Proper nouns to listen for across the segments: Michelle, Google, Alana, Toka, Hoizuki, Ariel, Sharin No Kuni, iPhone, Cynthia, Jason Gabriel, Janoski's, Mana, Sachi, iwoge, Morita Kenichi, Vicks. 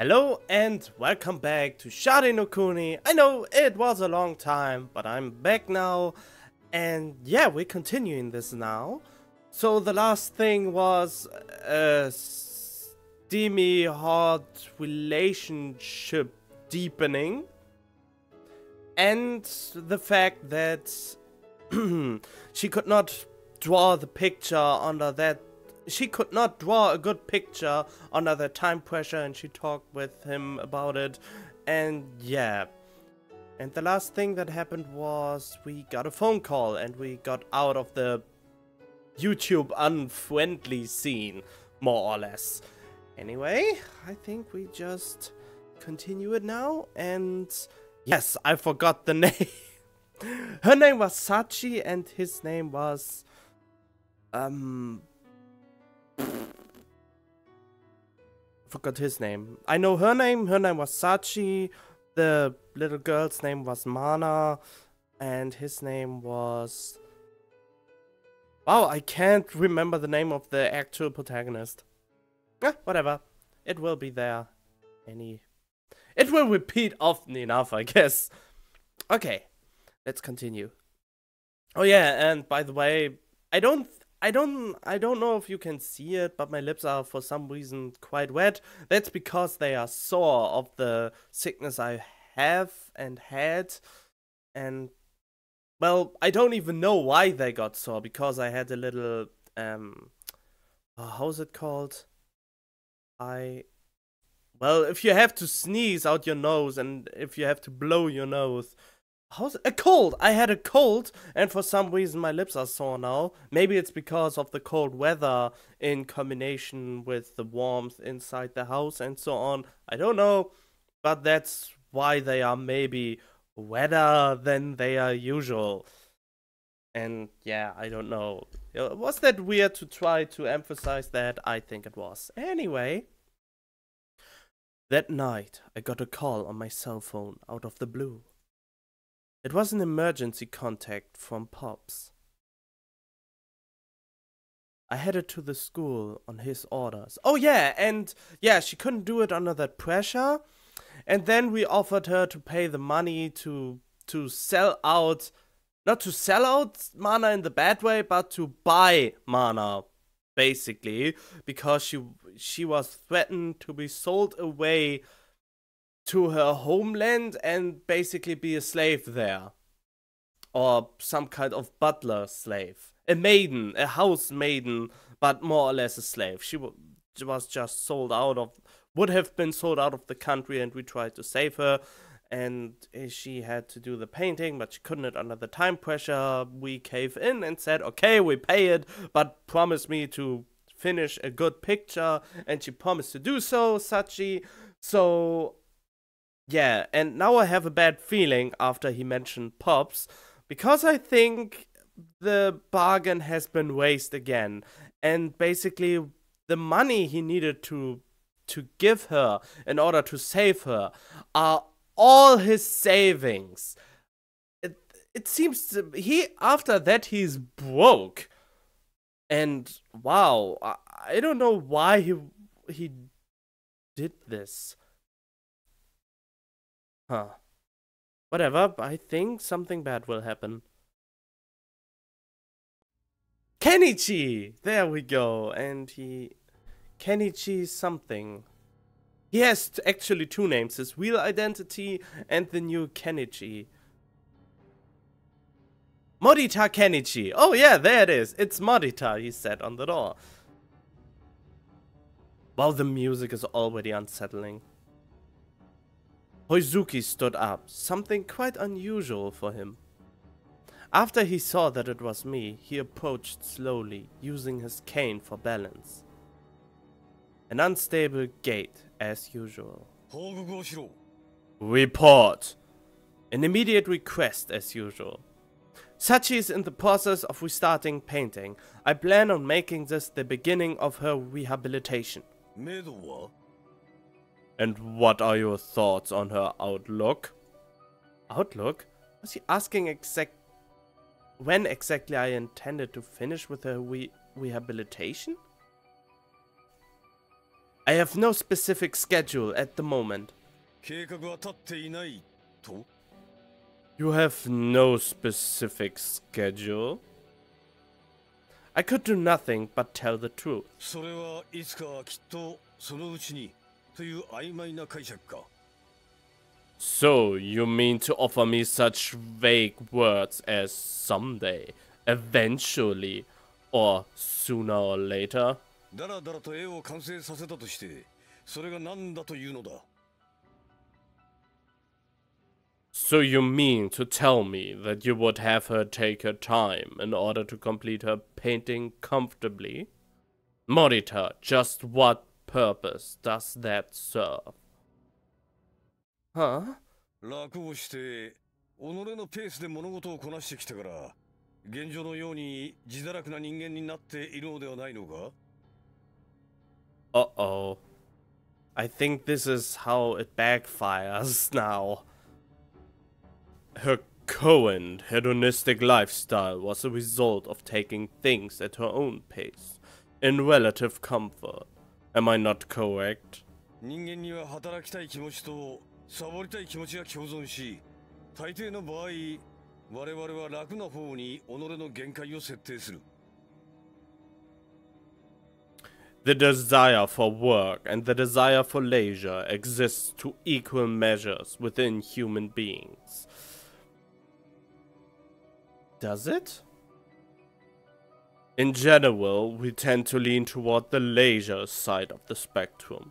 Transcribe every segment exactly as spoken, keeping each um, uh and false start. Hello and welcome back to Sharin No Kuni. I know it was a long time, but I'm back now. And yeah, we're continuing this now. So the last thing was a steamy hot relationship deepening. And the fact that she could not draw the picture under that She could not draw a good picture under the time pressure, and she talked with him about it. And yeah. And the last thing that happened was we got a phone call and we got out of the YouTube unfriendly scene, more or less. Anyway, I think we just continue it now. And yes, I forgot the name. Her name was Sachi and his name was... Um... forgot his name. I know her name. Her name was Sachi. The little girl's name was Mana. And his name was... Wow, I can't remember the name of the actual protagonist. Eh, whatever. It will be there. Any... It will repeat often enough, I guess. Okay. Let's continue. Oh yeah, and by the way, I don't... I don't I don't know if you can see it, but my lips are for some reason quite wet. That's because they are sore of the sickness I have and had. And well, I don't even know why they got sore, because I had a little um oh, how's it called? I well, if you have to sneeze out your nose and if you have to blow your nose, How's it? A cold! I had a cold, and for some reason my lips are sore now. Maybe it's because of the cold weather in combination with the warmth inside the house and so on. I don't know, but that's why they are maybe wetter than they are usual. And yeah, I don't know. Was that weird to try to emphasize that? I think it was. Anyway. That night, I got a call on my cell phone out of the blue. It was an emergency contact from Pops. I headed to the school on his orders. Oh yeah, and yeah, she couldn't do it under that pressure. And then we offered her to pay the money to to sell out, not to sell out Mana in the bad way, but to buy Mana, basically, because she she was threatened to be sold away to her homeland and basically be a slave there. Or some kind of butler slave. A maiden, a house maiden, but more or less a slave. She was just sold out of, would have been sold out of the country, and we tried to save her. And she had to do the painting, but she couldn't under the time pressure. We caved in and said, okay, we pay it, but promise me to finish a good picture. And she promised to do so, Sachi. So... yeah, and now I have a bad feeling after he mentioned Pops, because I think the bargain has been wasted again. And basically, the money he needed to to give her in order to save her are all his savings. It, it seems to, he after that he's broke. And wow, I, I don't know why he he did this. Huh. Whatever, I think something bad will happen. Kenichi! There we go. And he... Kenichi something. He has actually two names. His real identity and the new Kenichi. Morita Kenichi. Oh yeah, there it is. It's Morita, he said on the door. Wow, the music is already unsettling. Hoizuki stood up, something quite unusual for him. After he saw that it was me, he approached slowly, using his cane for balance. An unstable gait, as usual. Report! An immediate request, as usual. Sachi is in the process of restarting painting. I plan on making this the beginning of her rehabilitation. And what are your thoughts on her outlook? Outlook? Was he asking exact when exactly I intended to finish with her re rehabilitation? I have no specific schedule at the moment. You have no specific schedule? I could do nothing but tell the truth. So, you mean to offer me such vague words as someday, eventually, or sooner or later? So you mean to tell me that you would have her take her time in order to complete her painting comfortably? Morita, just what purpose does that serve? Huh? Uh-oh. I think this is how it backfires now. Her coherent, hedonistic lifestyle was a result of taking things at her own pace, in relative comfort. Am I not correct? The desire for work and the desire for leisure exists to equal measures within human beings. Does it? In general, we tend to lean toward the leisure side of the spectrum.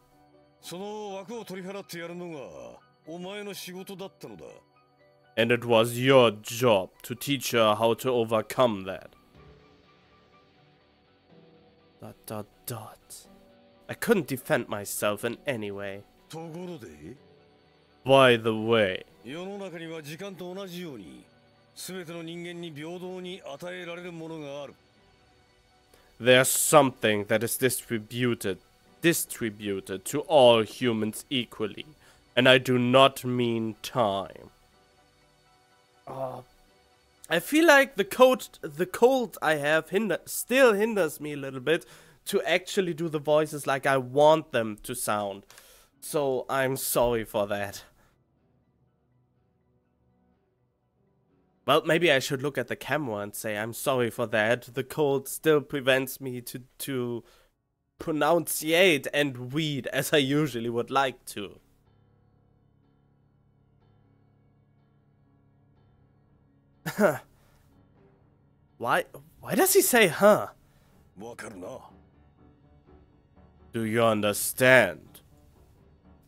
And it was your job to teach her how to overcome that. Dot dot dot. I couldn't defend myself in any way. By the way, there's something that is distributed, distributed to all humans equally, and I do not mean time. Oh, I feel like the cold, the cold I have hinder, still hinders me a little bit to actually do the voices like I want them to sound. So I'm sorry for that. Well, maybe I should look at the camera and say I'm sorry for that. The cold still prevents me to to pronunciate and read as I usually would like to. Huh. Why why does he say huh? Do you understand?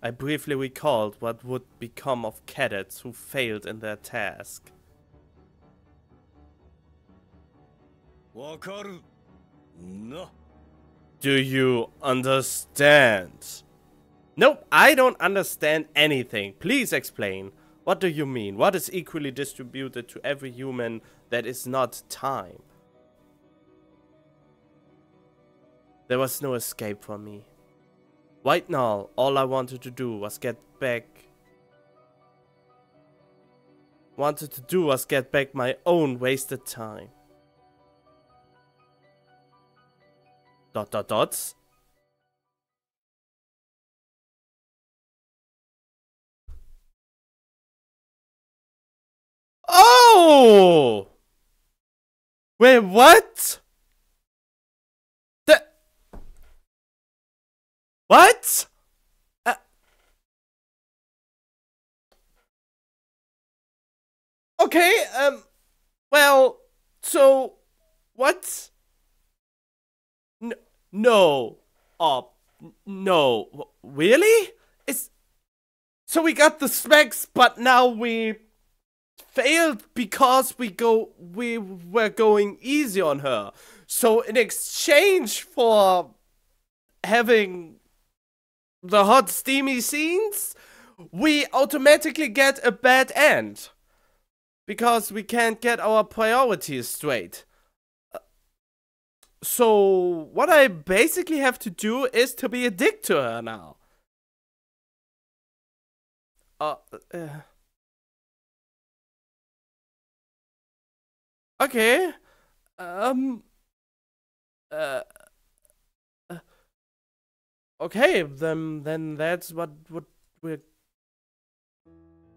I briefly recalled what would become of cadets who failed in their task. Do you understand? Nope, I don't understand anything. Please explain. What do you mean? What is equally distributed to every human that is not time? There was no escape for me. Right now, all I wanted to do was get back... Wanted to do was get back my own wasted time. Dot dot dots. Oh! Wait, what? The... What? Uh... Okay, um... Well, so... What? N no. Oh, no. W really? It's... So we got the specs, but now we... failed because we go we were going easy on her. So in exchange for having the hot steamy scenes, we automatically get a bad end because we can't get our priorities straight. So what I basically have to do is to be a dick to her now. Uh, uh. Okay, um, uh, uh, Okay, then then that's what what we're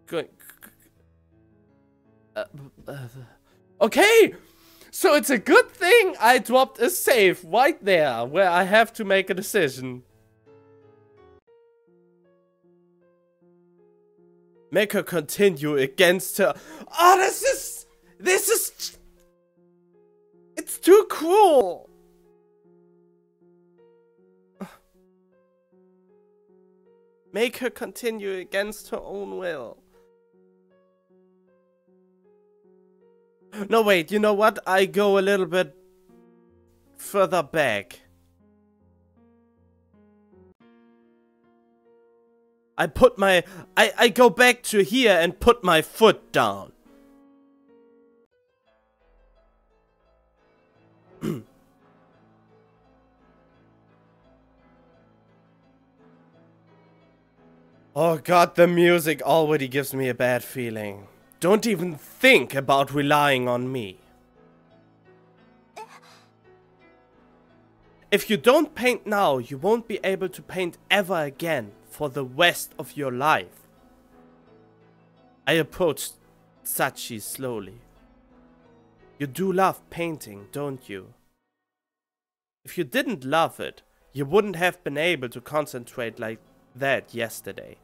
going. Uh, uh, okay, so it's a good thing I dropped a save right there where I have to make a decision. Make her continue against her. Oh, this is this is it's too cruel. Make her continue against her own will. No, wait, you know what? I go a little bit further back. I put my... I, I go back to here and put my foot down. Oh god, the music already gives me a bad feeling. Don't even think about relying on me. If you don't paint now, you won't be able to paint ever again for the rest of your life. I approached Sachi slowly. You do love painting, don't you? If you didn't love it, you wouldn't have been able to concentrate like that yesterday.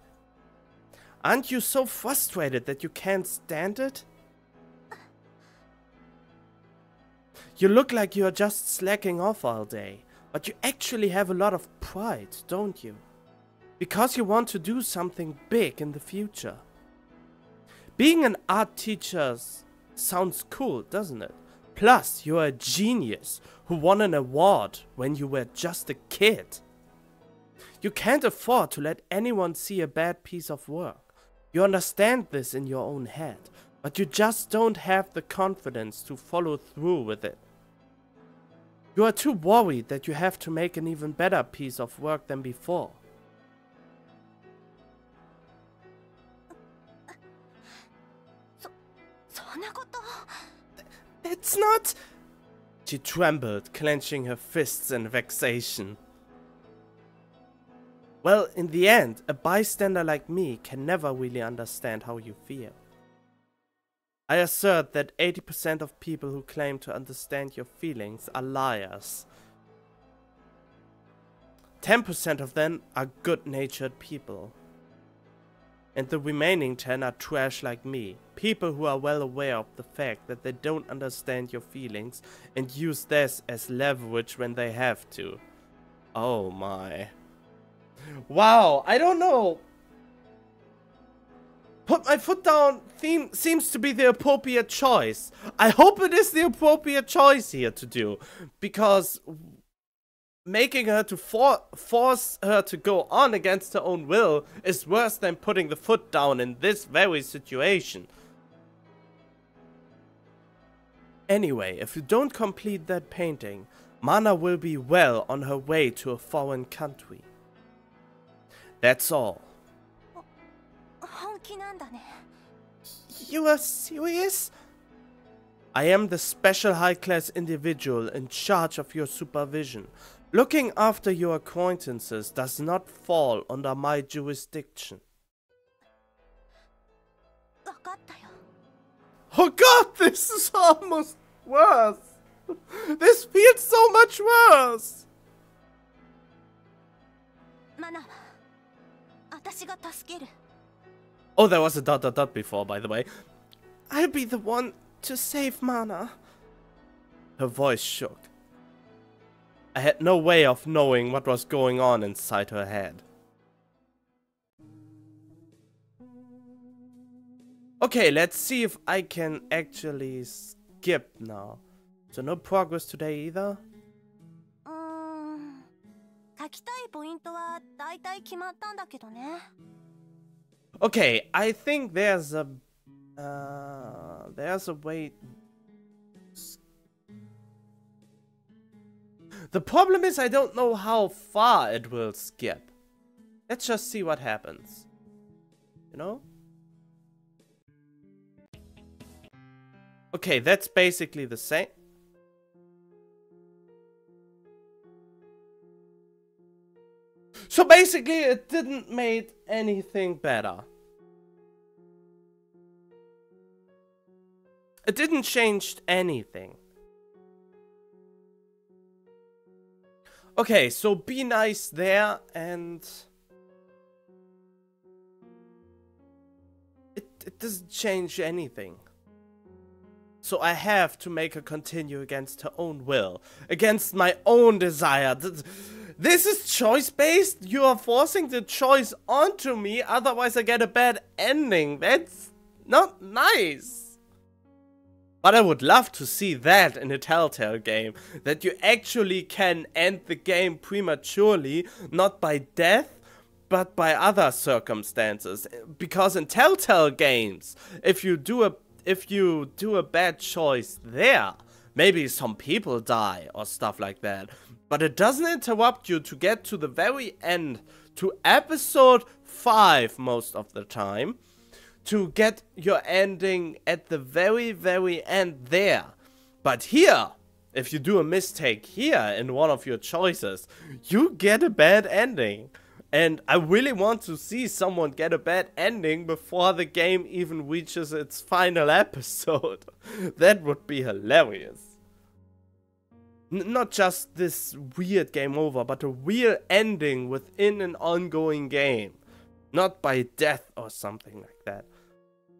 Aren't you so frustrated that you can't stand it? You look like you're just slacking off all day, but you actually have a lot of pride, don't you? Because you want to do something big in the future. Being an art teacher sounds cool, doesn't it? Plus, you're a genius who won an award when you were just a kid. You can't afford to let anyone see a bad piece of work. You understand this in your own head, but you just don't have the confidence to follow through with it. You are too worried that you have to make an even better piece of work than before. That's not... She trembled, clenching her fists in vexation. Well, in the end, a bystander like me can never really understand how you feel. I assert that eighty percent of people who claim to understand your feelings are liars. ten percent of them are good-natured people. And the remaining ten are trash like me. People who are well aware of the fact that they don't understand your feelings and use this as leverage when they have to. Oh my... Wow, I don't know. Put my foot down theme seems to be the appropriate choice. I hope it is the appropriate choice here to do, because making her to for force her to go on against her own will is worse than putting the foot down in this very situation. Anyway, if you don't complete that painting, Mana will be well on her way to a foreign country. That's all. You are serious? I am the special high-class individual in charge of your supervision. Looking after your acquaintances does not fall under my jurisdiction. Oh god, this is almost worse. This feels so much worse. Mana. Oh, there was a dot dot dot before, by the way. I'll be the one to save Mana. Her voice shook. I had no way of knowing what was going on inside her head. Okay, let's see if I can actually skip now. So no progress today either? Okay, I think there's a uh, there's a way. The problem is I don't know how far it will skip. Let's just see what happens. You know? Okay, that's basically the same. So basically it didn't make anything better. It didn't change anything. Okay, so be nice there, and it, it doesn't change anything. So I have to make her continue against her own will, against my own desire. This is choice-based? You are forcing the choice onto me, otherwise I get a bad ending. That's not nice. But I would love to see that in a Telltale game, that you actually can end the game prematurely, not by death, but by other circumstances. Because in Telltale games, if you do a if you do a bad choice there, maybe some people die or stuff like that. But it doesn't interrupt you to get to the very end, to episode five most of the time, to get your ending at the very, very end there. But here, if you do a mistake here in one of your choices, you get a bad ending. And I really want to see someone get a bad ending before the game even reaches its final episode. That would be hilarious. N- not just this weird game over, but a real ending within an ongoing game. Not by death or something like that.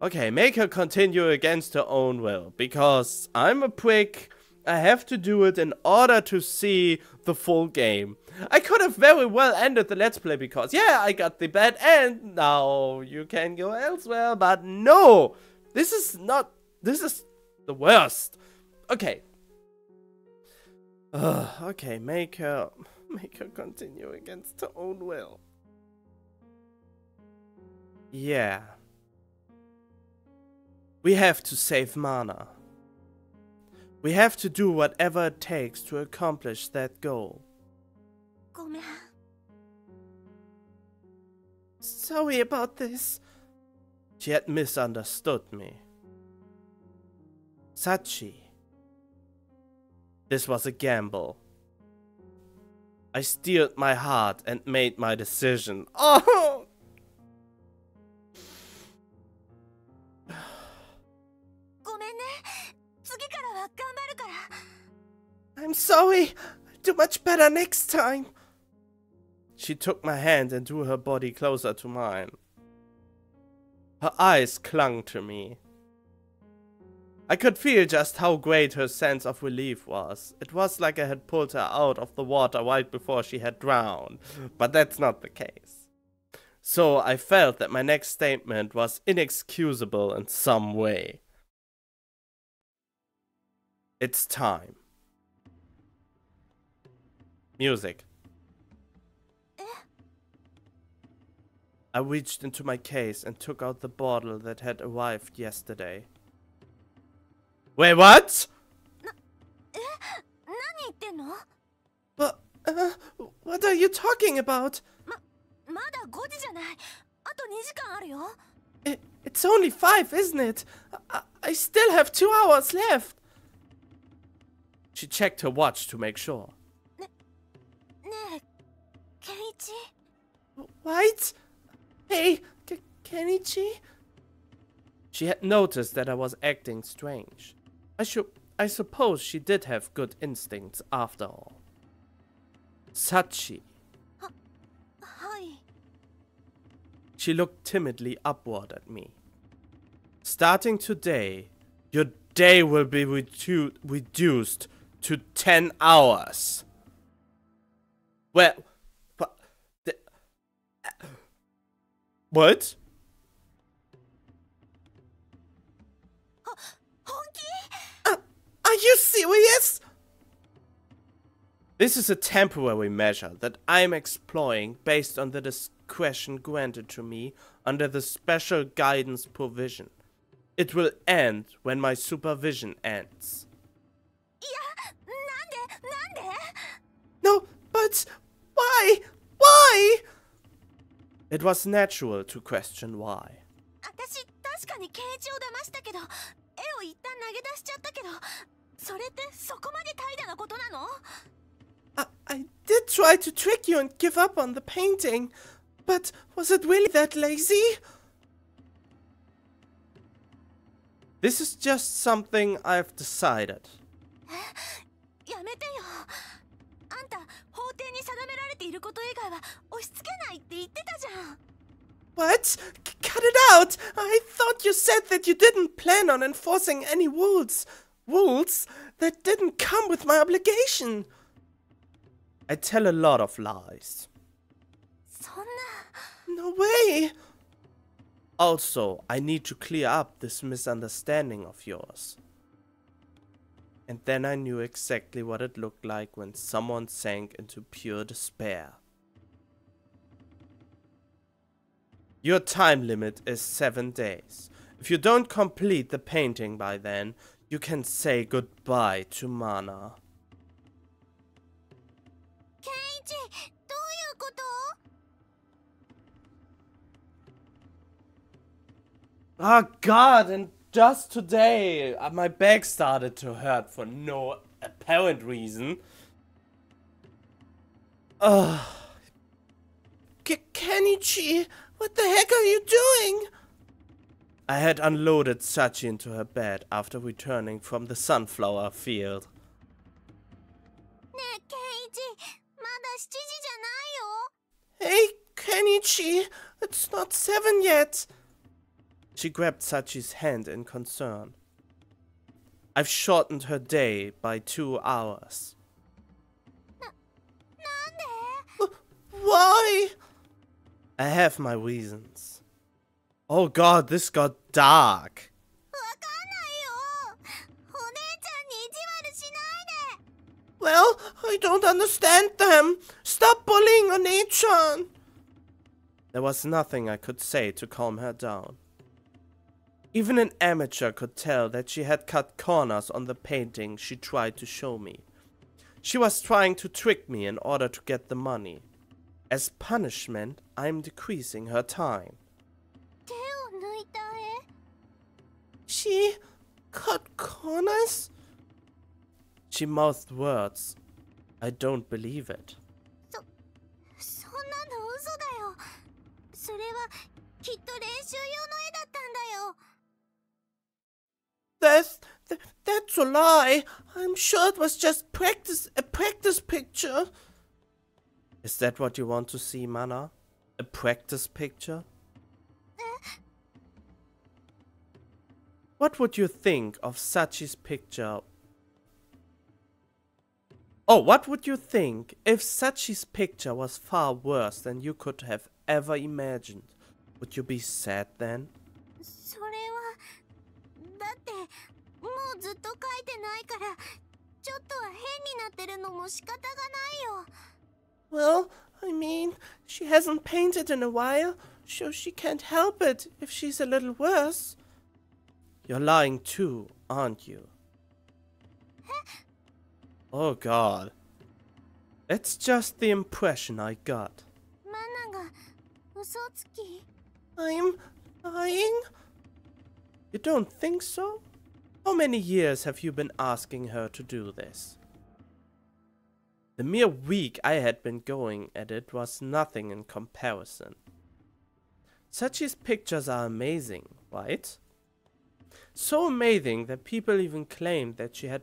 Okay, make her continue against her own will, because I'm a prick. I have to do it in order to see the full game. I could have very well ended the Let's Play because, yeah, I got the bad end. Now you can go elsewhere, but no. This is not... This is the worst. Okay. Ugh, okay, make her... Make her continue against her own will. Yeah. We have to save mana. We have to do whatever it takes to accomplish that goal. Sorry about this. She had misunderstood me. Sachi. This was a gamble. I steeled my heart and made my decision. Oh! I'm sorry, I'll do much better next time. She took my hand and drew her body closer to mine. Her eyes clung to me. I could feel just how great her sense of relief was. It was like I had pulled her out of the water right before she had drowned, but that's not the case. So I felt that my next statement was inexcusable in some way. It's time. Music. I reached into my case and took out the bottle that had arrived yesterday. Wait, what? But, uh, what are you talking about? It, it's only five, isn't it? I, I still have two hours left. She checked her watch to make sure. Kenichi? What? Hey, K Kenichi? She had noticed that I was acting strange. I should, I suppose she did have good instincts after all. Sachi. H hi. She looked timidly upward at me. Starting today, your day will be redu reduced to ten hours. Well... What? Uh, are you serious? This is a temporary measure that I am exploring based on the discretion granted to me under the special guidance provision. It will end when my supervision ends. No, but why? Why? It was natural to question why. I, I did try to trick you and give up on the painting, but was it really that lazy? This is just something I've decided. What? C- cut it out! I thought you said that you didn't plan on enforcing any rules. Rules that didn't come with my obligation. I tell a lot of lies. No way! Also, I need to clear up this misunderstanding of yours. And then I knew exactly what it looked like when someone sank into pure despair. Your time limit is seven days. If you don't complete the painting by then, you can say goodbye to Mana. Kenichi! Oh god, and just today, uh, my back started to hurt for no apparent reason. Ugh. Kenichi, what the heck are you doing? I had unloaded Sachi into her bed after returning from the sunflower field. Hey, Kenichi, it's not seven yet. She grabbed Sachi's hand in concern. I've shortened her day by two hours. Why? I have my reasons. Oh god, this got dark. Well, I don't understand them. Stop bullying Onei-chan. There was nothing I could say to calm her down. Even an amateur could tell that she had cut corners on the painting she tried to show me. She was trying to trick me in order to get the money. As punishment, I'm decreasing her time. She cut corners? She mouthed words. I don't believe it. That's, th that's a lie. I'm sure it was just practice, a practice picture. Is that what you want to see, Mana? A practice picture? What would you think of Sachi's picture? Oh, what would you think if Sachi's picture was far worse than you could have ever imagined? Would you be sad then? Well, I mean, she hasn't painted in a while, so she can't help it if she's a little worse. You're lying too, aren't you? Oh god. That's just the impression I got. I'm lying? You don't think so? How many years have you been asking her to do this? The mere week I had been going at it was nothing in comparison. Sachi's pictures are amazing, right? So amazing that people even claimed that she had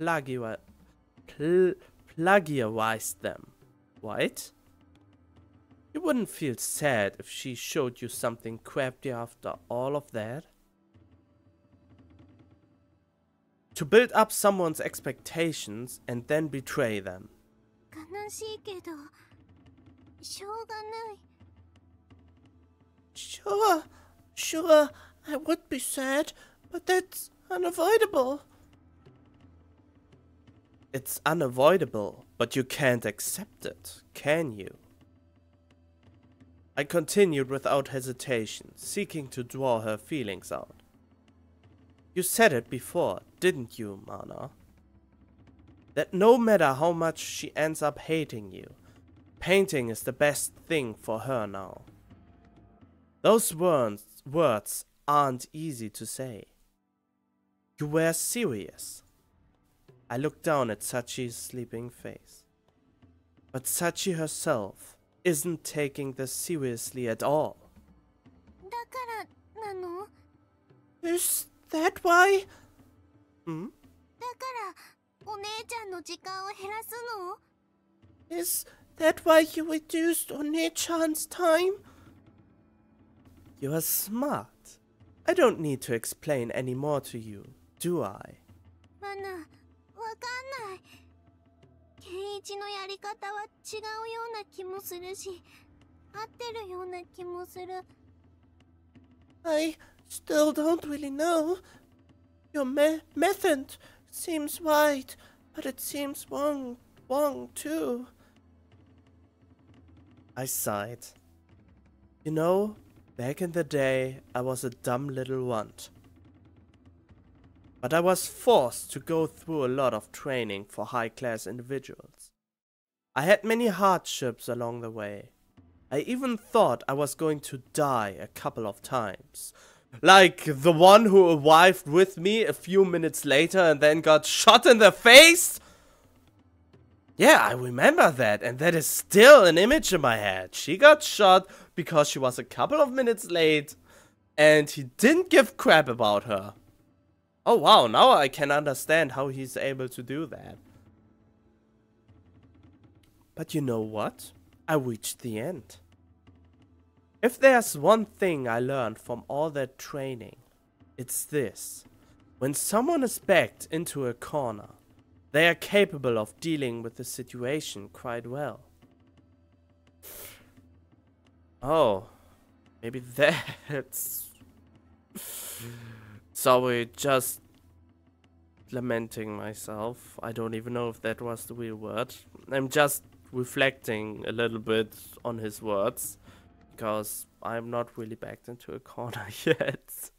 plagiar- pl- plagiarized them, right? You wouldn't feel sad if she showed you something crappy after all of that? To build up someone's expectations and then betray them. Sure, sure, I would be sad, but that's unavoidable. It's unavoidable, but you can't accept it, can you? I continued without hesitation, seeking to draw her feelings out. You said it before, didn't you, Mana? That no matter how much she ends up hating you, painting is the best thing for her now. Those words, words aren't easy to say. You were serious. I looked down at Sachi's sleeping face. But Sachi herself isn't taking this seriously at all. Is that why? Hmm? Is that why you reduced One-chan's time? You are smart. I don't need to explain any more to you, do I? I still don't really know. Your me method seems right, but it seems wrong, wrong too. I sighed. You know, back in the day, I was a dumb little runt. But I was forced to go through a lot of training for high-class individuals. I had many hardships along the way. I even thought I was going to die a couple of times. Like the one who arrived with me a few minutes later and then got shot in the face? Yeah, I remember that, and that is still an image in my head. She got shot because she was a couple of minutes late, and he didn't give crap about her. Oh wow, now I can understand how he's able to do that. But you know what? I reached the end. If there's one thing I learned from all that training, it's this. When someone is backed into a corner, they are capable of dealing with the situation quite well. Oh, maybe that's... Sorry, just lamenting myself. I don't even know if that was the real word. I'm just reflecting a little bit on his words, because I'm not really backed into a corner yet.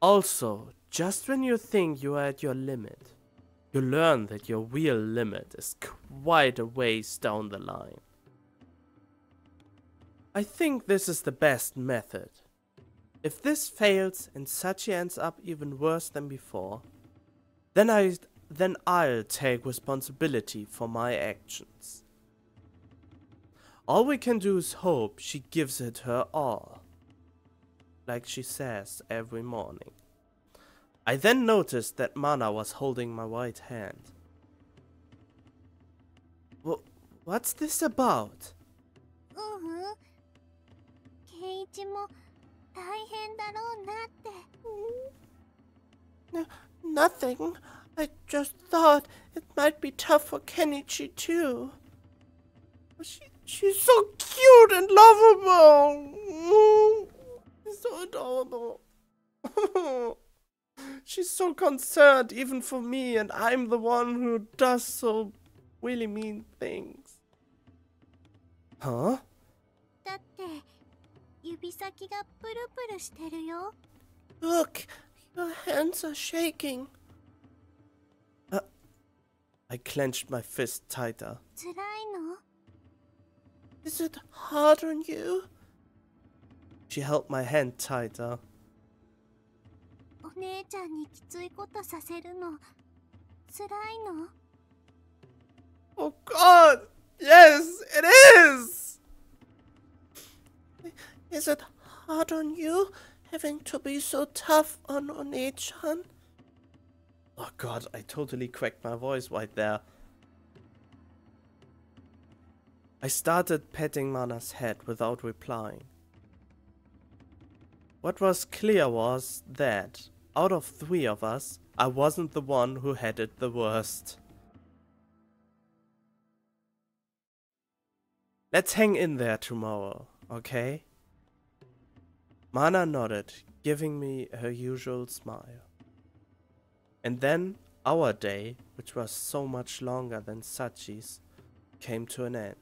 Also, just when you think you are at your limit, you learn that your real limit is quite a ways down the line. I think this is the best method. If this fails and Sachi ends up even worse than before, then, I, then I'll take responsibility for my actions. All we can do is hope she gives it her all. Like she says every morning. I then noticed that Mana was holding my right hand. W what's this about? No, nothing. I just thought it might be tough for Kenichi too. She, she's so cute and lovable. So adorable. She's so concerned even for me, and I'm the one who does so really mean things. Huh? Look, your hands are shaking. Uh, I clenched my fist tighter. Is it hard on you? She held my hand tighter. Oh God! Yes, it is! Is it hard on you, having to be so tough on One-chan? Oh God, I totally cracked my voice right there. I started patting Mana's head without replying. What was clear was that, out of three of us, I wasn't the one who had it the worst. Let's hang in there tomorrow, okay? Mana nodded, giving me her usual smile. And then our day, which was so much longer than Sachi's, came to an end.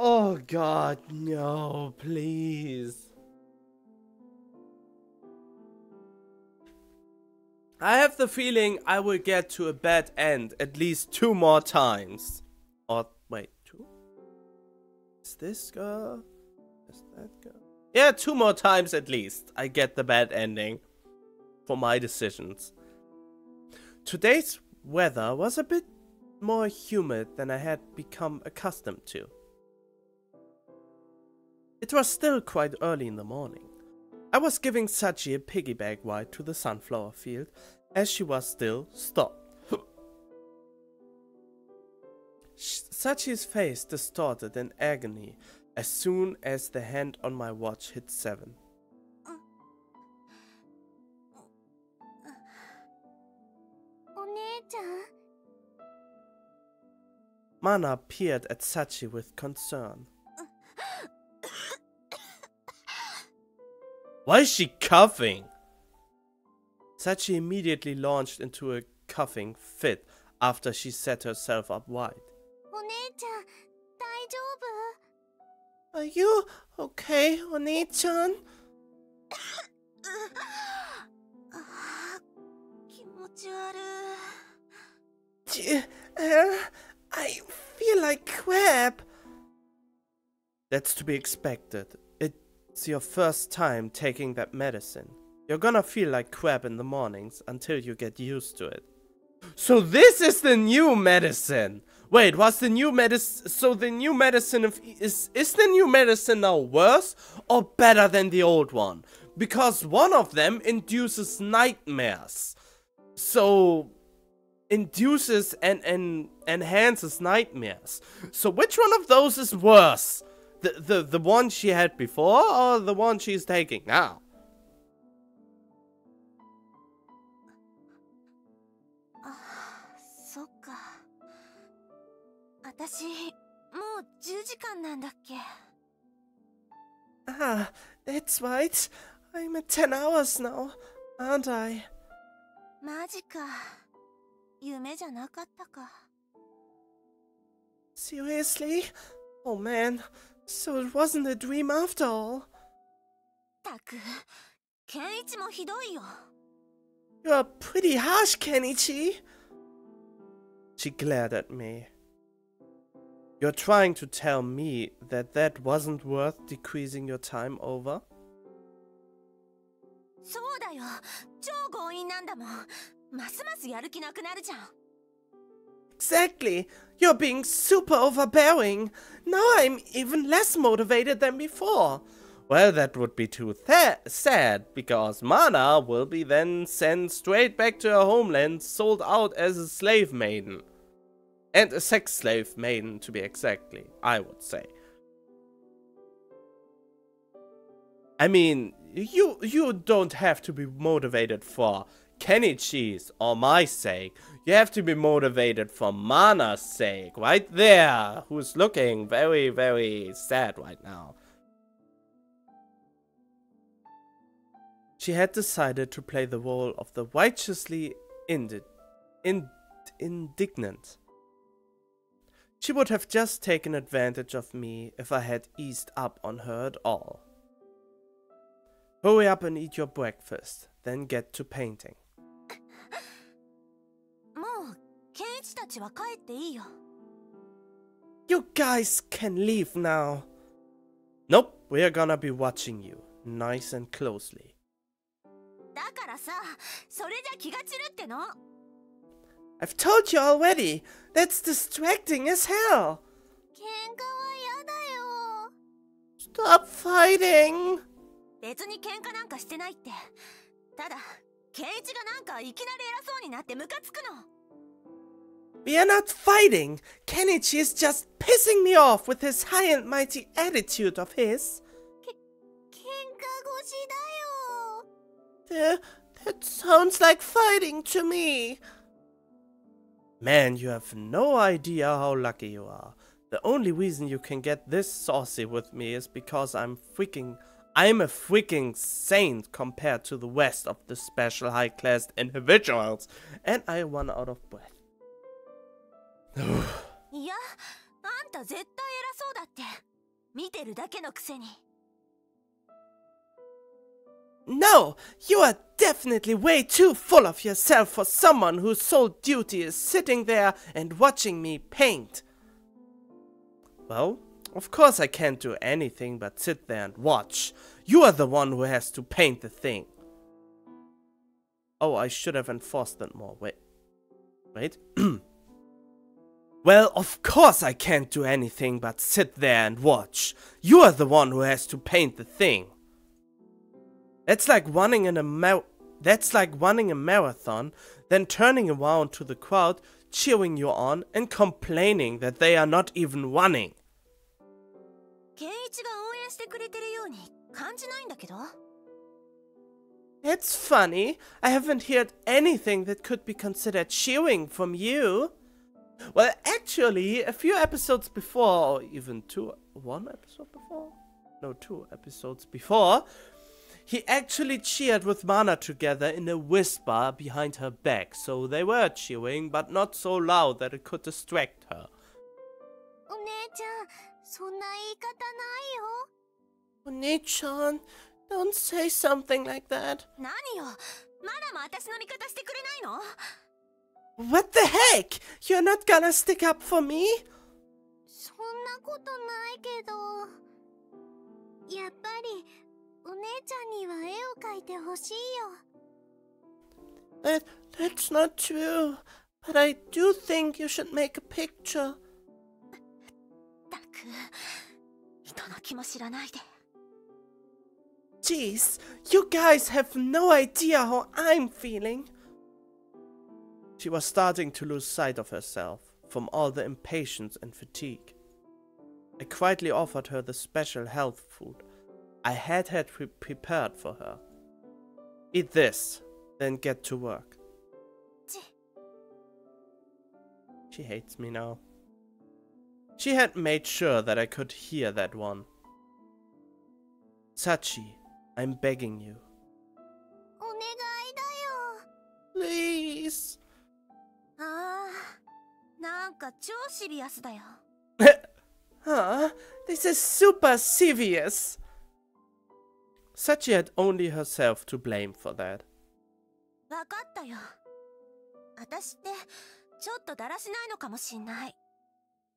Oh God, no, please. I have the feeling I will get to a bad end at least two more times. Or wait, two? Is this girl? Is that girl? Yeah, two more times at least. I get the bad ending for my decisions. Today's weather was a bit more humid than I had become accustomed to. It was still quite early in the morning. I was giving Sachi a piggyback ride to the sunflower field as she was still stopped. Sachi's face distorted in agony as soon as the hand on my watch hit seven. Mana peered at Sachi with concern. Why is she coughing? Sachi immediately launched into a coughing fit after she set herself up wide. Are you okay, Oni-chan? I feel like crap. That's to be expected. It's your first time taking that medicine. You're gonna feel like crap in the mornings until you get used to it. So this is the new medicine. Wait, was the new medicine? So the new medicine of is is the new medicine now worse or better than the old one? Because one of them induces nightmares. So induces and and enhances nightmares. So which one of those is worse? The the the one she had before or the one she's taking now? Ah, that's right. I'm at ten hours now, aren't I? Seriously? Oh man, so it wasn't a dream after all. You're pretty harsh, Kenichi. She glared at me. You're trying to tell me that that wasn't worth decreasing your time over? Exactly! You're being super overbearing! Now I'm even less motivated than before! Well, that would be too sad, because Mana will be then sent straight back to her homeland, sold out as a slave maiden. And a sex slave maiden, to be exactly, I would say. I mean, you you don't have to be motivated for Kenichi's or my sake. You have to be motivated for Mana's sake, right there, who's looking very, very sad right now. She had decided to play the role of the righteously indi ind indignant. She would have just taken advantage of me if I had eased up on her at all. Hurry up and eat your breakfast, then get to painting. You guys can leave now. Nope, we're gonna be watching you, nice and closely. I've told you already, that's distracting as hell! Stop fighting! We are not fighting! Kenichi is just pissing me off with his high and mighty attitude of his. Uh, that sounds like fighting to me! Man, you have no idea how lucky you are. The only reason you can get this saucy with me is because I'm freaking... I'm a freaking saint compared to the rest of the special high-class individuals. And I run out of breath. No, you are definitely way too full of yourself for someone whose sole duty is sitting there and watching me paint. Well, of course I can't do anything but sit there and watch. You are the one who has to paint the thing. Oh, I should have enforced that more. Wait. Wait. Well, of course I can't do anything but sit there and watch. You are the one who has to paint the thing. That's like running in a mar- That's like running a marathon, then turning around to the crowd, cheering you on, and complaining that they are not even running. It's funny. I haven't heard anything that could be considered cheering from you. Well, actually, a few episodes before, or even two, one episode before? No, two episodes before, he actually cheered with Mana together in a whisper behind her back, so they were cheering, but not so loud that it could distract her. One-chan, don't say something like that. What the heck? You're not gonna stick up for me? That, that's not true, but I do think you should make a picture. Jeez, you guys have no idea how I'm feeling. She was starting to lose sight of herself from all the impatience and fatigue. I quietly offered her the special health food I had had pre prepared for her. Eat this, then get to work. She hates me now. She had made sure that I could hear that one. Sachi, I'm begging you. Please. Huh? This is super serious. Sachi had only herself to blame for that.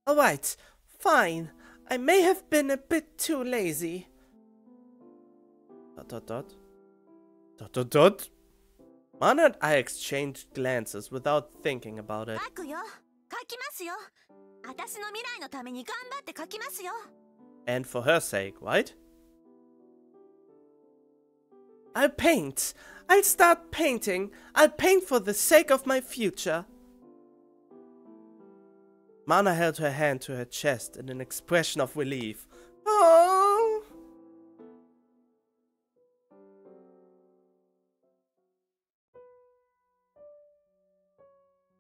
Alright, fine. I may have been a bit too lazy. Dot dot dot. Dot dot dot. Mana and I exchanged glances without thinking about it. And for her sake, right? I'll paint. I'll start painting. I'll paint for the sake of my future. Mana held her hand to her chest in an expression of relief. Oh!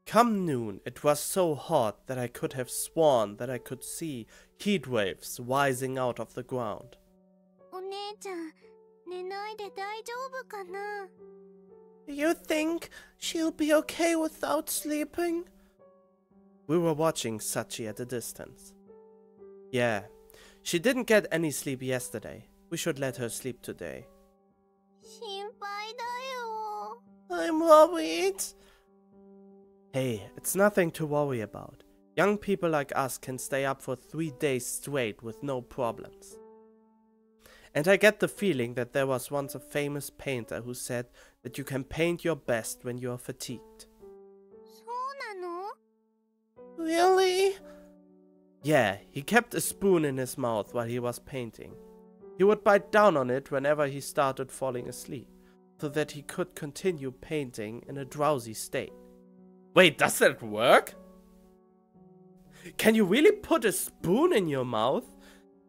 Come noon, it was so hot that I could have sworn that I could see heat waves rising out of the ground. Do you think she'll be okay without sleeping? We were watching Sachi at a distance. Yeah, she didn't get any sleep yesterday. We should let her sleep today. I'm worried. Hey, it's nothing to worry about. Young people like us can stay up for three days straight with no problems. And I get the feeling that there was once a famous painter who said that you can paint your best when you are fatigued. Really? Yeah, he kept a spoon in his mouth while he was painting. He would bite down on it whenever he started falling asleep, so that he could continue painting in a drowsy state. Wait, does that work? Can you really put a spoon in your mouth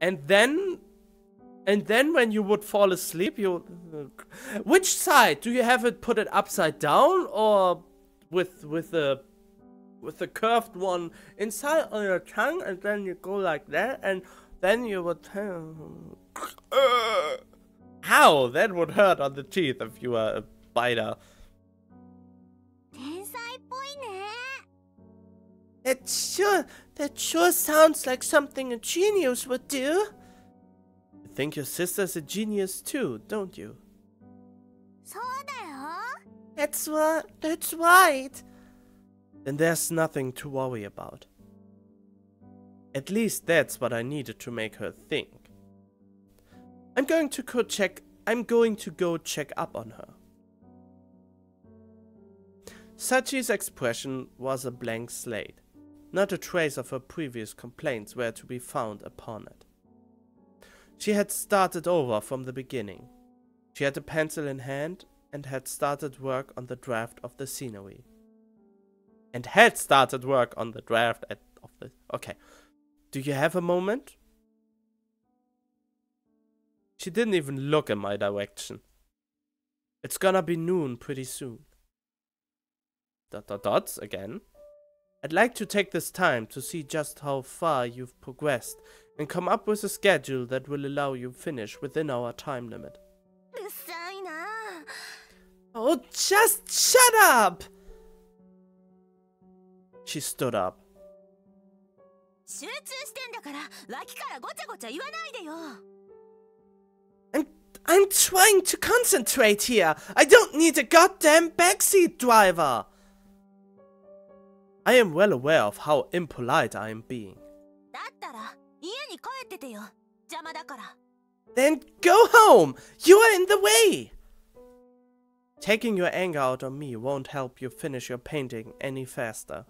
and then... And then when you would fall asleep, you... Which side? Do you have it put it upside down or with with a... with the curved one inside on your tongue, and then you go like that, and then you would... Uh, how? That would hurt on the teeth if you are a biter. That sure, that sure sounds like something a genius would do. You think your sister's a genius too, don't you? That's right. That's right. Then there's nothing to worry about. At least that's what I needed to make her think. I'm going to go check. I'm going to go check up on her. Sachi's expression was a blank slate. Not a trace of her previous complaints were to be found upon it. She had started over from the beginning. She had a pencil in hand and had started work on the draft of the scenery. And had started work on the draft at, of the... Okay. Do you have a moment? She didn't even look in my direction. It's gonna be noon pretty soon. Dot dot dots again. I'd like to take this time to see just how far you've progressed and come up with a schedule that will allow you finish within our time limit. Oh, just shut up! She stood up. I'm, I'm trying to concentrate here. I don't need a goddamn backseat driver. I am well aware of how impolite I am being. Then go home! You are in the way! Taking your anger out on me won't help you finish your painting any faster.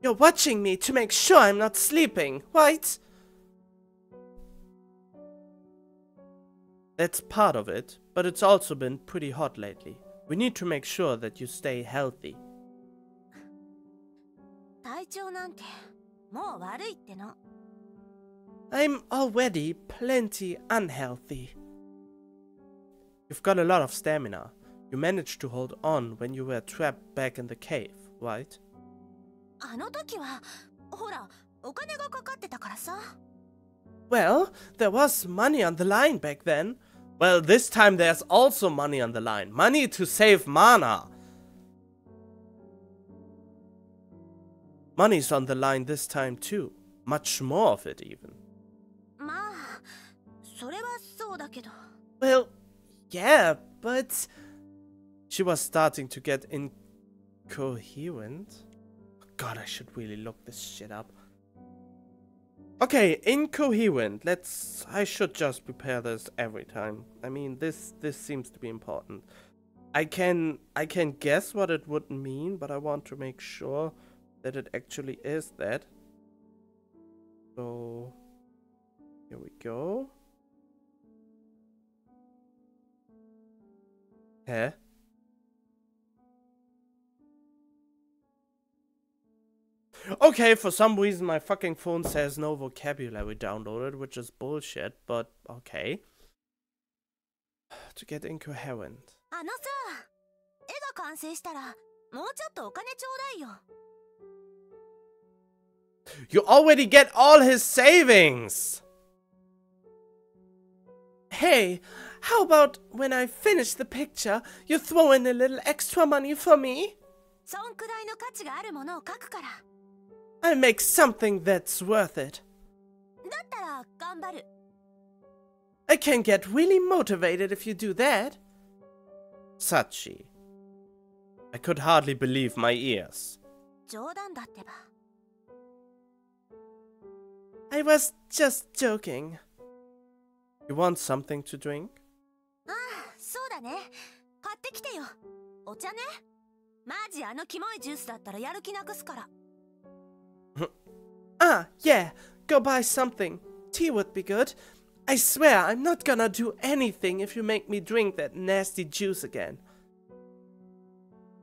You're watching me to make sure I'm not sleeping, right? That's part of it, but it's also been pretty hot lately. We need to make sure that you stay healthy. I'm already plenty unhealthy. You've got a lot of stamina. You managed to hold on when you were trapped back in the cave, right? Well, there was money on the line back then. Well, this time there's also money on the line. Money to save mana. Money's on the line this time too. Much more of it even. Well, yeah, but... She was starting to get incoherent. God, I should really look this shit up. Okay, incoherent. Let's... I should just prepare this every time. I mean, this this seems to be important. I can I can guess what it would mean, but I want to make sure that it actually is that. So... Here we go. Huh? Okay, for some reason my fucking phone says no vocabulary downloaded, which is bullshit, but okay. To get incoherent. You already get all his savings! Hey, how about when I finish the picture, you throw in a little extra money for me? I'll make something that's worth it. I can get really motivated if you do that. Sachi. I could hardly believe my ears. I was just joking. You want something to drink? Ah, yeah, go buy something. Tea would be good. I swear, I'm not gonna do anything if you make me drink that nasty juice again.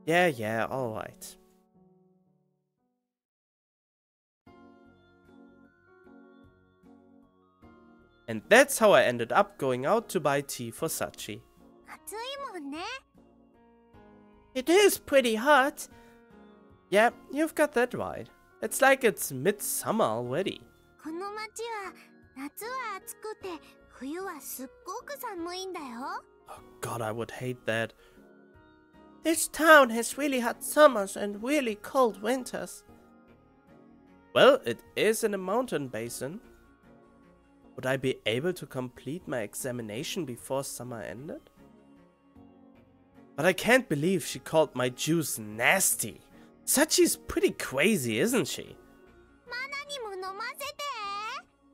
Yeah, yeah, alright. And that's how I ended up going out to buy tea for Sachi. It is pretty hot. Yeah, you've got that right. It's like it's midsummer already. Oh god, I would hate that. This town has really hot summers and really cold winters. Well, it is in a mountain basin. Would I be able to complete my examination before summer ended? But I can't believe she called my juice nasty. Sachi's pretty crazy, isn't she?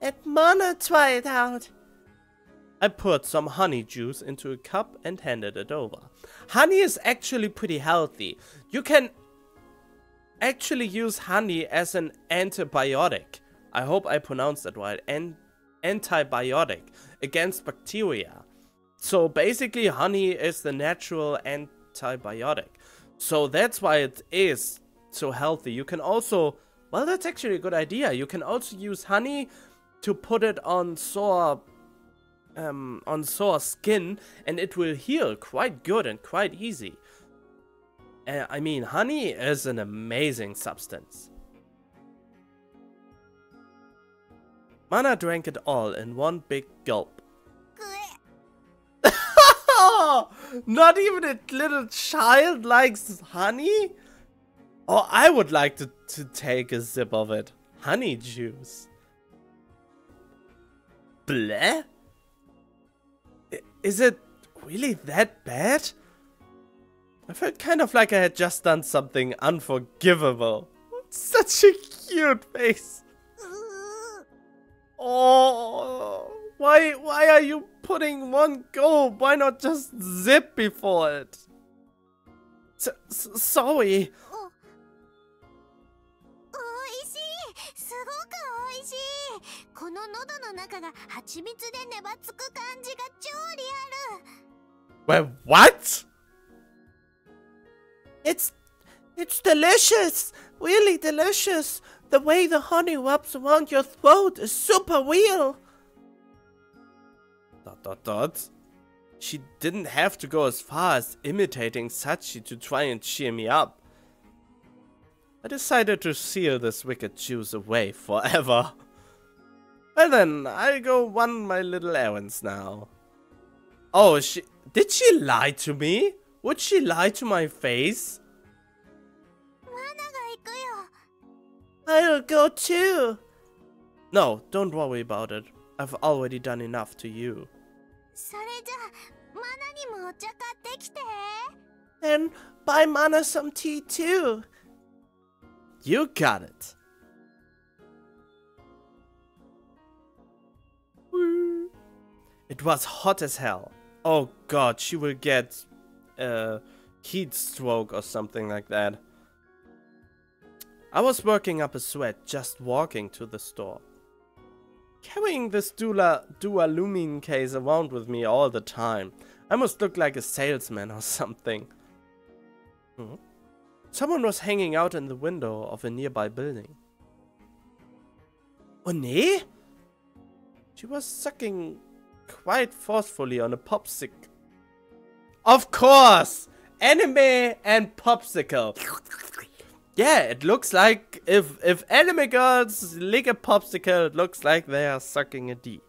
Let Mana try it out. I poured some honey juice into a cup and handed it over. Honey is actually pretty healthy. You can actually use honey as an antibiotic. I hope I pronounced that right. An antibiotic against bacteria. So basically honey is the natural antibiotic. So that's why it is so healthy. You can also, well, that's actually a good idea. You can also use honey to put it on sore Um, on sore skin, and it will heal quite good and quite easy. Uh, I mean, honey is an amazing substance. Mana drank it all in one big gulp. Not even a little child likes honey? Oh, I would like to, to take a sip of it. Honey juice. Bleh? Is it really that bad? I felt kind of like I had just done something unforgivable. Such a cute face. Oh, why, why are you putting one gulp? Why not just zip before it? S s sorry. Well, what? It's it's delicious, really delicious. The way the honey wraps around your throat is super real. Dot dot dot. She didn't have to go as far as imitating Sachi to try and cheer me up. I decided to seal this wicked juice away forever. Well then, I'll go run my little errands now. Oh, she did she lie to me? Would she lie to my face? I'll go too. No, don't worry about it. I've already done enough to you. Then buy Mana some tea too. You got it. It was hot as hell. Oh god, she will get a heat stroke or something like that. I was working up a sweat just walking to the store. Carrying this Dualumine case around with me all the time. I must look like a salesman or something. Hmm? Someone was hanging out in the window of a nearby building. One? She was sucking quite forcefully on a popsicle. Of course! Anime and popsicle. Yeah, it looks like if if anime girls lick a popsicle, it looks like they are sucking a D.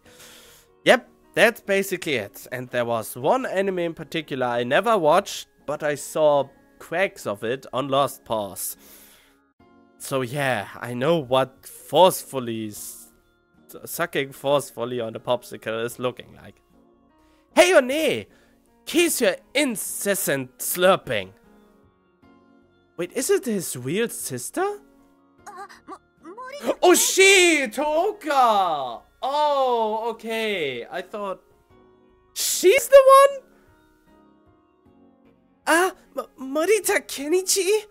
Yep, that's basically it. And there was one anime in particular I never watched, but I saw cracks of it on Lost Paws. So yeah, I know what forcefully sucking forcefully on the popsicle is looking like. Hey One! Kiss your incessant slurping! Wait, is it his real sister? Uh, oh she! Toka! Oh, okay. I thought... she's the one? Ah, M Morita Kenichi?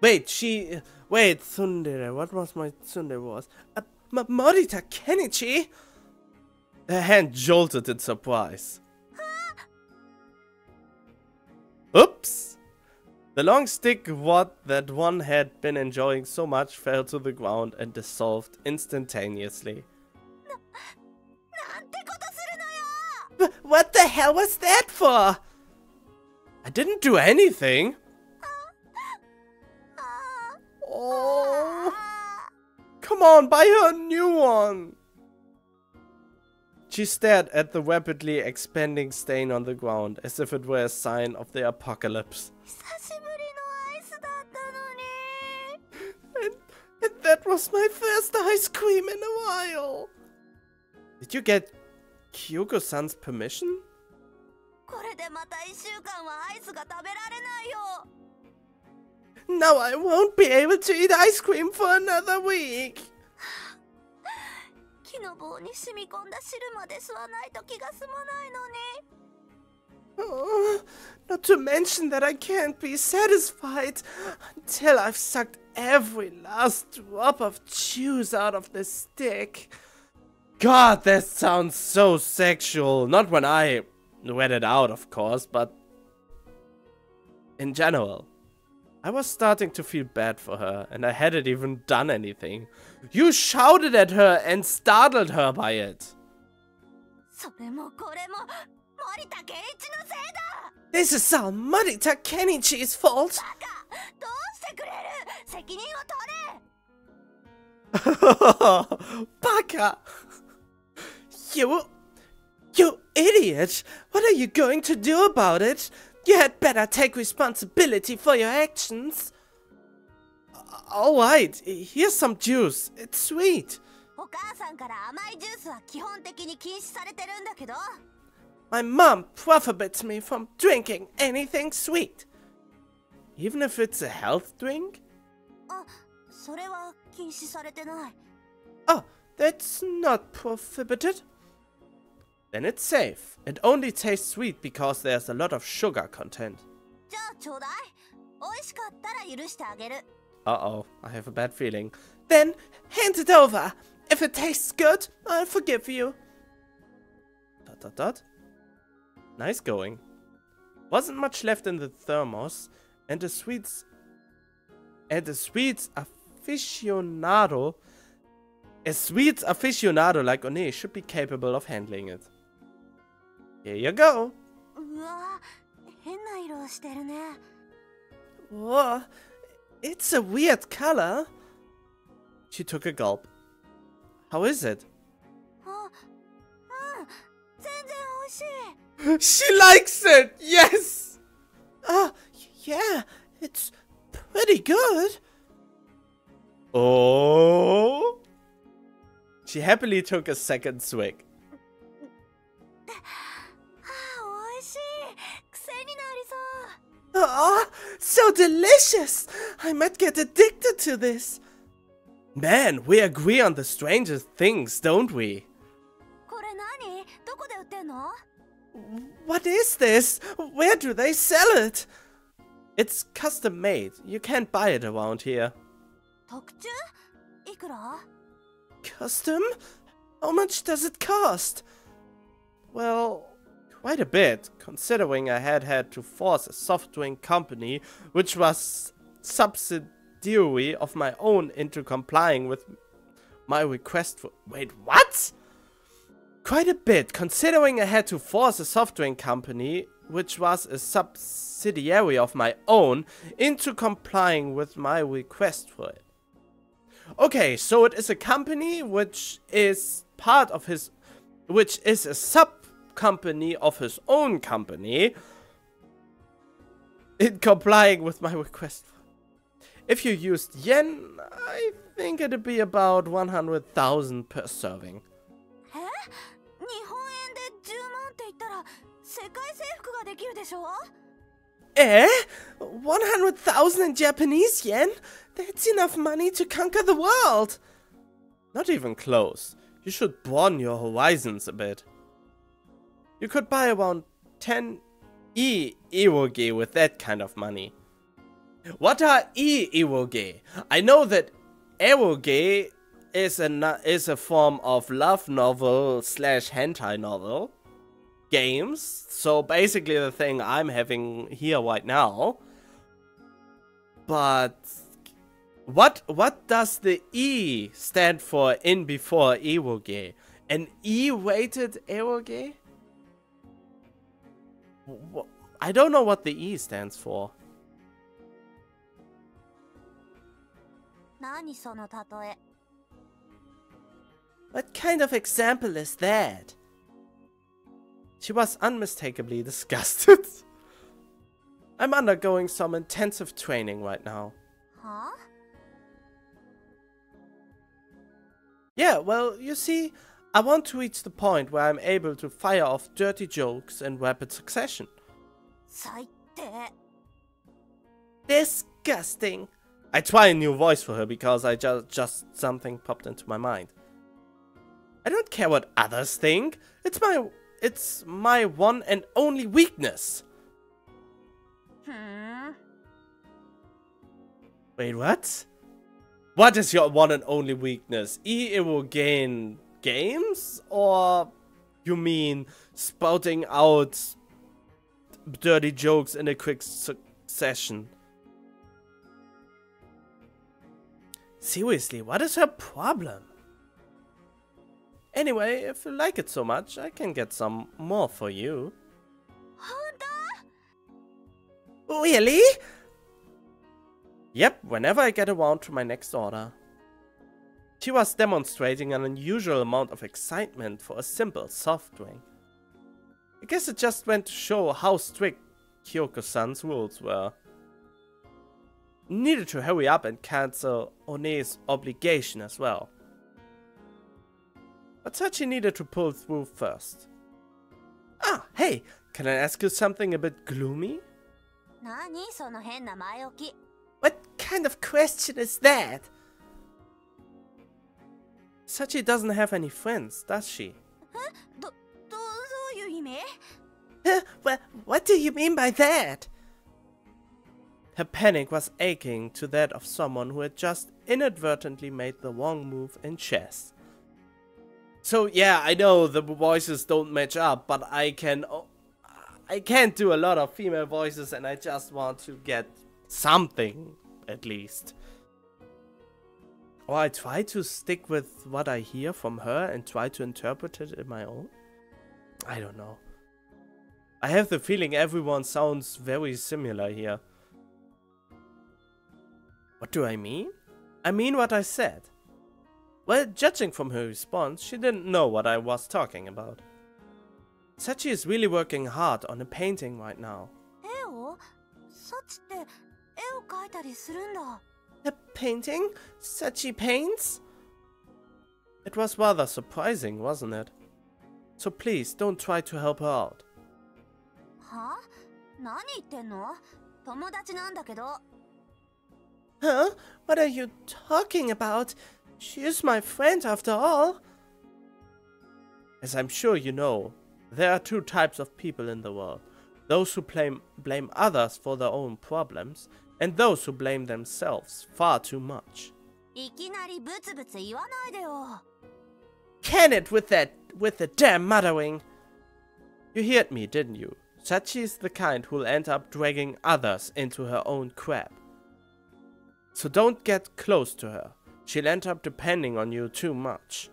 Wait, she... Wait, tsundere, what was my tsundere was? Uh, M Morita Kenichi? Her hand jolted in surprise. Oops! The long stick rod that one had been enjoying so much fell to the ground and dissolved instantaneously. B what the hell was that for? I didn't do anything. Oh, come on, buy her a new one. She stared at the rapidly expanding stain on the ground as if it were a sign of the apocalypse. and, and that was my first ice cream in a while. Did you get Kyoko-san's permission? Now I won't be able to eat ice cream for another week. Oh, not to mention that I can't be satisfied until I've sucked every last drop of juice out of this stick. God, that sounds so sexual. Not when I read it out, of course, but in general. I was starting to feel bad for her, and I hadn't even done anything. You shouted at her and startled her by it. This is all Morita Kenichi's fault. Baka! You... you idiot! What are you going to do about it? You had better take responsibility for your actions. Alright, here's some juice. It's sweet. My mom prohibits me from drinking anything sweet. Even if it's a health drink? Oh, that's not prohibited. Then it's safe. It only tastes sweet because there's a lot of sugar content. Uh-oh, I have a bad feeling. Then hand it over. If it tastes good, I'll forgive you. Dot dot dot. Nice going. Wasn't much left in the thermos, and the sweets... And the sweets are aficionado. A sweets aficionado like One should be capable of handling it. Here you go. Whoa, it's a weird color. She took a gulp. How is it? She likes it. Yes. Oh, yeah. It's pretty good. Oh! She happily took a second swig. Oh, so delicious! I might get addicted to this. Man, we agree on the strangest things, don't we? What is this? Where do they sell it? It's custom made. You can't buy it around here. Custom? How much does it cost? Well, quite a bit, considering I had had to force a soft drink company, which was subsidiary of my own, into complying with my request for... Wait, what? Quite a bit, considering I had to force a soft drink company, which was a subsidiary of my own, into complying with my request for it. Okay, so it is a company which is part of his, which is a sub-company of his own company, in complying with my request. If you used yen, I think it'd be about one hundred thousand per serving. Eh? one hundred thousand in Japanese yen? That's enough money to conquer the world! Not even close. You should broaden your horizons a bit. You could buy around ten e-iwoge with that kind of money. What are e-iwoge? I know that iwoge is a, is a form of love novel slash hentai novel. Games, so basically the thing I'm having here right now. But what what does the E stand for in before iwoge? An E-rated iwoge? I don't know what the E stands for. What kind of example is that? She was unmistakably disgusted. I'm undergoing some intensive training right now. Huh? Yeah, well, you see, I want to reach the point where I'm able to fire off dirty jokes in rapid succession. Disgusting. I try a new voice for her because I just, just something popped into my mind. I don't care what others think. It's my, it's my one and only weakness. Hmm. Wait, what? What is your one and only weakness? E-Evo gain games? Or you mean spouting out dirty jokes in a quick succession? Seriously, what is her problem? Anyway, if you like it so much, I can get some more for you. Really? Yep, whenever I get around to my next order. She was demonstrating an unusual amount of excitement for a simple soft drink. I guess it just went to show how strict Kyoko-san's rules were. Needed to hurry up and cancel One's obligation as well. But Sachi needed to pull through first. Ah, hey, can I ask you something a bit gloomy? What kind of question is that? Sachi doesn't have any friends, does she? Huh? Well, what do you mean by that? Her panic was akin to that of someone who had just inadvertently made the wrong move in chess. So yeah, I know the voices don't match up, but I can... I can't do a lot of female voices and I just want to get something, at least. Or I try to stick with what I hear from her and try to interpret it in my own. I don't know. I have the feeling everyone sounds very similar here. What do I mean? I mean what I said. Well, judging from her response, she didn't know what I was talking about. Sachi is really working hard on a painting right now. A painting? Sachi paints? It was rather surprising, wasn't it? So please, don't try to help her out. Huh? Huh? What are you talking about? She is my friend after all. As I'm sure you know, there are two types of people in the world. Those who blame, blame others for their own problems, and those who blame themselves far too much. Can it with that, with the damn muttering! You heard me, didn't you? Sachi is the kind who'll end up dragging others into her own crap. So don't get close to her. She'll end up depending on you too much.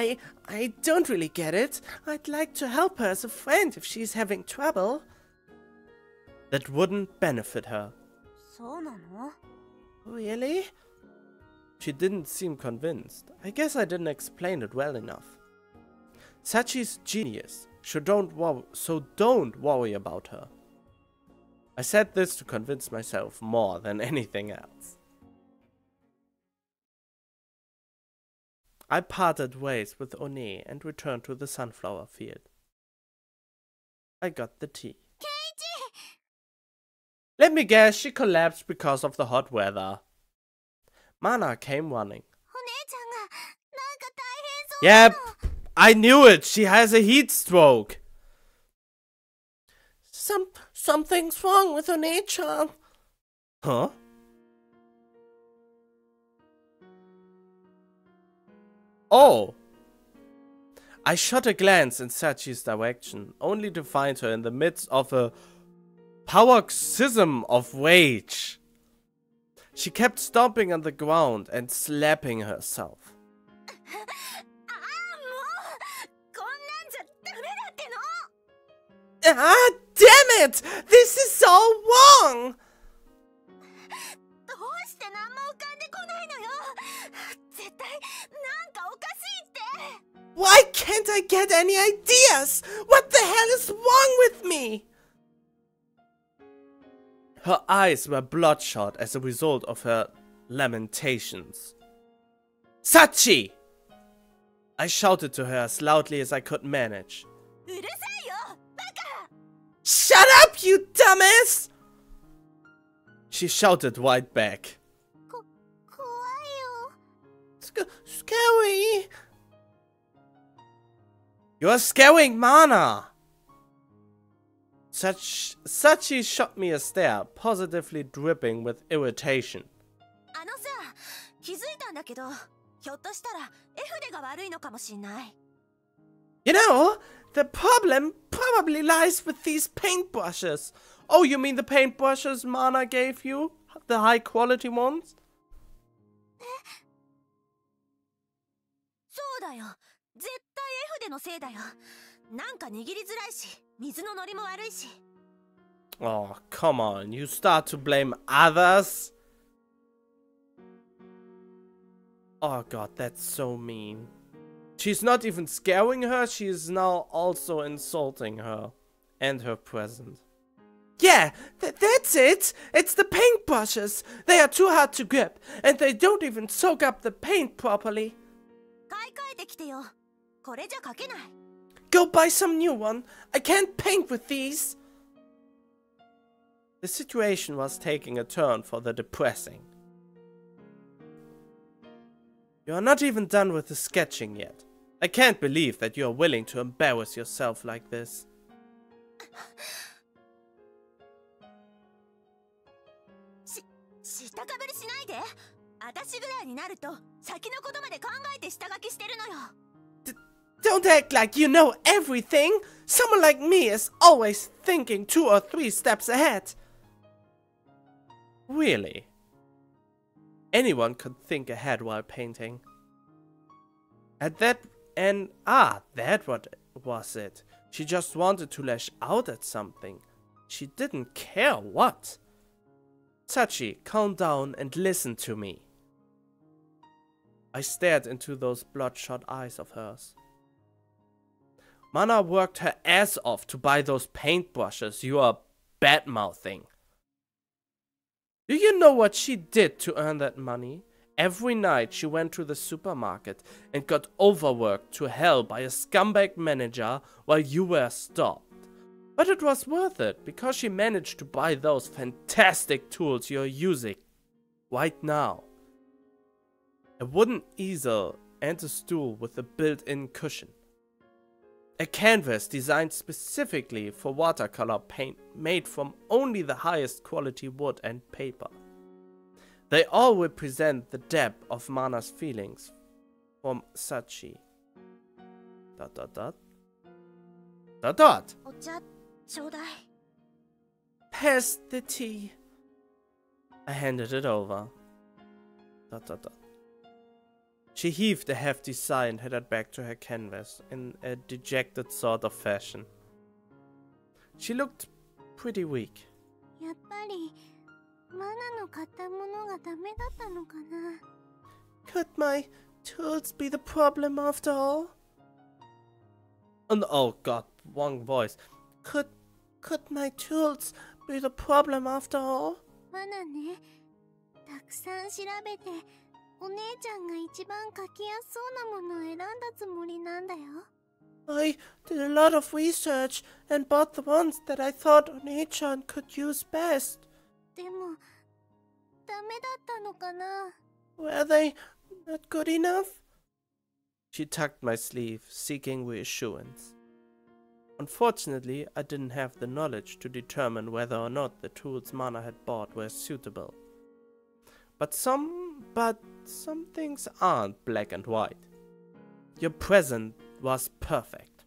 I... I don't really get it. I'd like to help her as a friend if she's having trouble. That wouldn't benefit her. Really? She didn't seem convinced. I guess I didn't explain it well enough. Sachi's genius, so don't, wor so don't worry about her. I said this to convince myself more than anything else. I parted ways with One and returned to the sunflower field. I got the tea. Kenichi! Let me guess, she collapsed because of the hot weather. Mana came running. Yep, I knew it. She has a heat stroke. Some something's wrong with One-chan. Huh? Oh! I shot a glance in Sachi's direction, only to find her in the midst of a paroxysm of rage. She kept stomping on the ground and slapping herself. Ah, damn it! This is so wrong! Why can't I get any ideas? What the hell is wrong with me? Her eyes were bloodshot as a result of her lamentations. Sachi! I shouted to her as loudly as I could manage. Shut up, you dumbass! She shouted right back. Scary! You are scaring Mana! Such, Sachi shot me a stare, positively dripping with irritation. You know, the problem probably lies with these paintbrushes. Oh, you mean the paintbrushes Mana gave you? The high quality ones? Oh, come on, you start to blame others? Oh god, that's so mean. She's not even scaring her, she is now also insulting her and her present. Yeah, th that's it! It's the paintbrushes! They are too hard to grip, and they don't even soak up the paint properly. Go buy some new one. I can't paint with these. The situation was taking a turn for the depressing. You are not even done with the sketching yet. I can't believe that you are willing to embarrass yourself like this. D- don't act like you know everything! Someone like me is always thinking two or three steps ahead! Really? Anyone could think ahead while painting. At that end, ah, that what was it. She just wanted to lash out at something. She didn't care what. Sachi, calm down and listen to me. I stared into those bloodshot eyes of hers. Mana worked her ass off to buy those paintbrushes you are bad-mouthing. Do you know what she did to earn that money? Every night she went to the supermarket and got overworked to hell by a scumbag manager while you were stopped. But it was worth it because she managed to buy those fantastic tools you're using right now. A wooden easel and a stool with a built-in cushion. A canvas designed specifically for watercolor paint made from only the highest quality wood and paper. They all represent the depth of Mana's feelings from Sachi. Dot dot dot. Dot dot. Pass the tea. I handed it over. Dot dot dot. She heaved a hefty sigh and headed back to her canvas in a dejected sort of fashion. She looked pretty weak. Could my tools be the problem after all? And oh god, wrong voice. Could could my tools be the problem after all? I did a lot of research and bought the ones that I thought Onei-chan could use best. Were they not good enough? She tucked my sleeve, seeking reassurance. Unfortunately, I didn't have the knowledge to determine whether or not the tools Mana had bought were suitable. But some, but some things aren't black and white. Your present was perfect.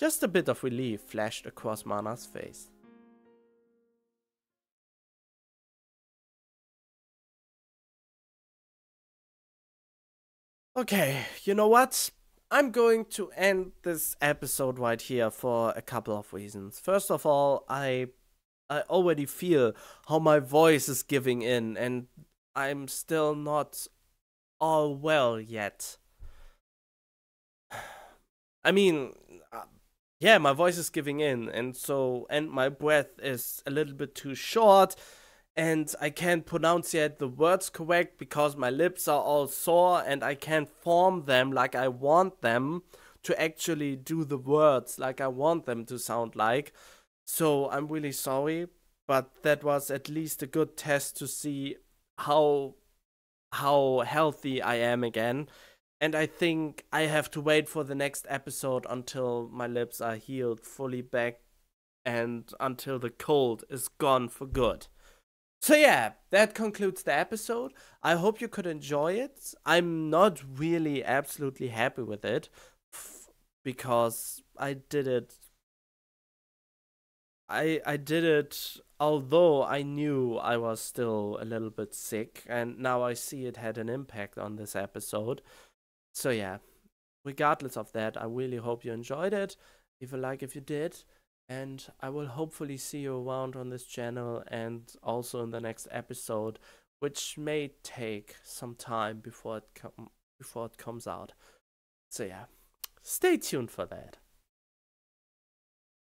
Just a bit of relief flashed across Mana's face. Okay, you know what? I'm going to end this episode right here for a couple of reasons. First of all, I... I already feel how my voice is giving in, and I'm still not all well yet. I mean, yeah, my voice is giving in, and so, and my breath is a little bit too short, and I can't pronounce yet the words correct because my lips are all sore and I can't form them like I want them to actually do the words like I want them to sound like. So I'm really sorry, but that was at least a good test to see how how healthy I am again. And I think I have to wait for the next episode until my lips are healed fully back and until the cold is gone for good. So yeah, that concludes the episode. I hope you could enjoy it. I'm not really absolutely happy with it because I did it. I, I did it although I knew I was still a little bit sick, and now I see it had an impact on this episode. So yeah, regardless of that, I really hope you enjoyed it. Leave a like if you did. And I will hopefully see you around on this channel and also in the next episode, which may take some time before it, com before it comes out. So yeah, stay tuned for that.